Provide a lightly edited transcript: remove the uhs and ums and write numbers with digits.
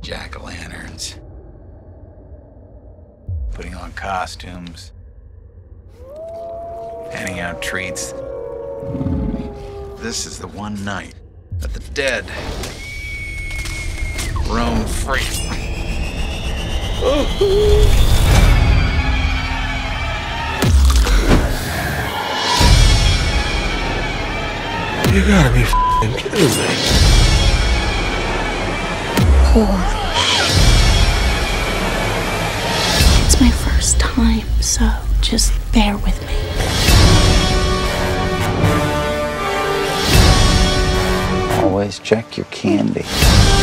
Jack-o'-lanterns. Putting on costumes. Handing out treats. This is the one night that the dead roam free. Oh. You gotta be f***ing kidding me. Holy shit. It's my first time, so just bear with me. Always check your candy.